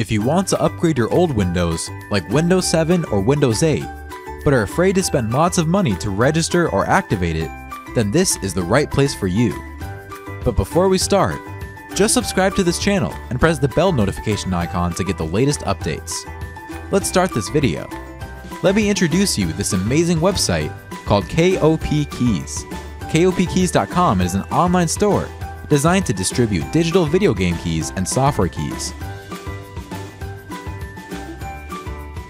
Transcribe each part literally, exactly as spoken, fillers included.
if you want to upgrade your old Windows, like Windows seven or Windows eight, but are afraid to spend lots of money to register or activate it, then this is the right place for you. But before we start, just subscribe to this channel and press the bell notification icon to get the latest updates. Let's start this video. Let me introduce you this amazing website called K O P Keys. K O P keys dot com is an online store designed to distribute digital video game keys and software keys.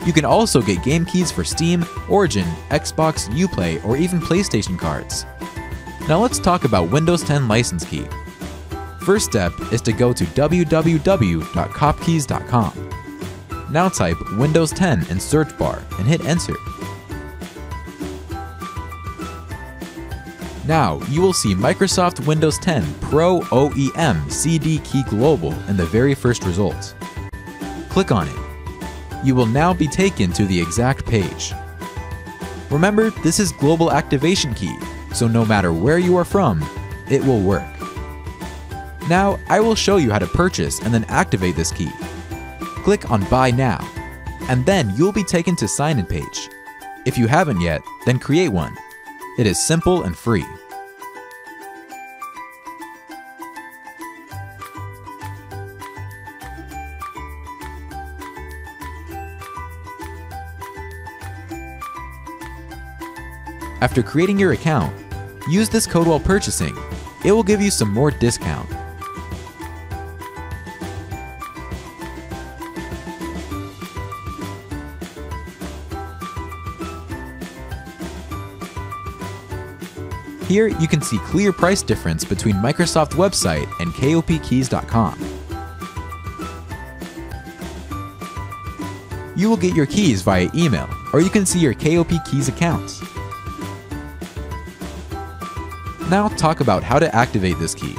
You can also get game keys for Steam, Origin, Xbox, Uplay, or even PlayStation cards. Now let's talk about Windows ten license key. First step is to go to w w w dot Kopkeys dot com. Now type Windows ten in search bar and hit enter. Now you will see Microsoft Windows ten Pro O E M C D Key Global in the very first result. Click on it. You will now be taken to the exact page. Remember, this is global activation key, so no matter where you are from, it will work. Now I will show you how to purchase and then activate this key. Click on Buy Now, and then you'll be taken to sign-in page. If you haven't yet, then create one. It is simple and free. After creating your account, use this code while purchasing. It will give you some more discount. Here you can see clear price difference between Microsoft website and K O P keys dot com. You will get your keys via email, or you can see your K O P keys accounts. Now talk about how to activate this key.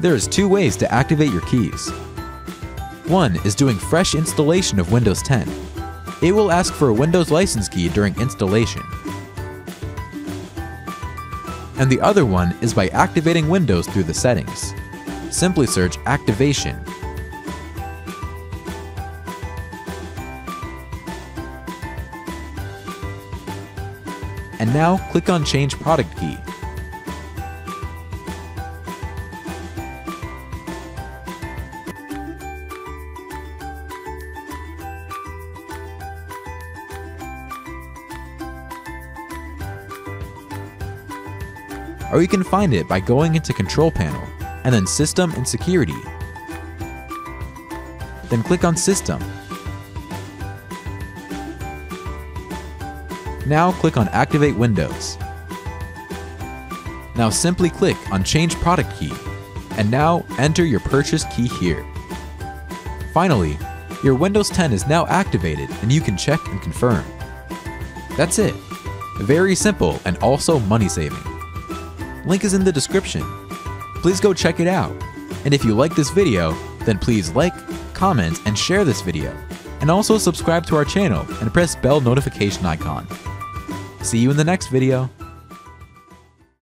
There is two ways to activate your keys. One is doing fresh installation of Windows ten. It will ask for a Windows license key during installation. And the other one is by activating Windows through the settings. Simply search activation. And now click on Change Product Key. Or you can find it by going into Control Panel and then System and Security. Then click on System. Now click on Activate Windows. Now simply click on Change Product Key, and now enter your purchase key here. Finally, your Windows ten is now activated and you can check and confirm. That's it. Very simple and also money saving. Link is in the description. Please go check it out. And if you like this video, then please like, comment, and share this video. And also subscribe to our channel and press bell notification icon. See you in the next video.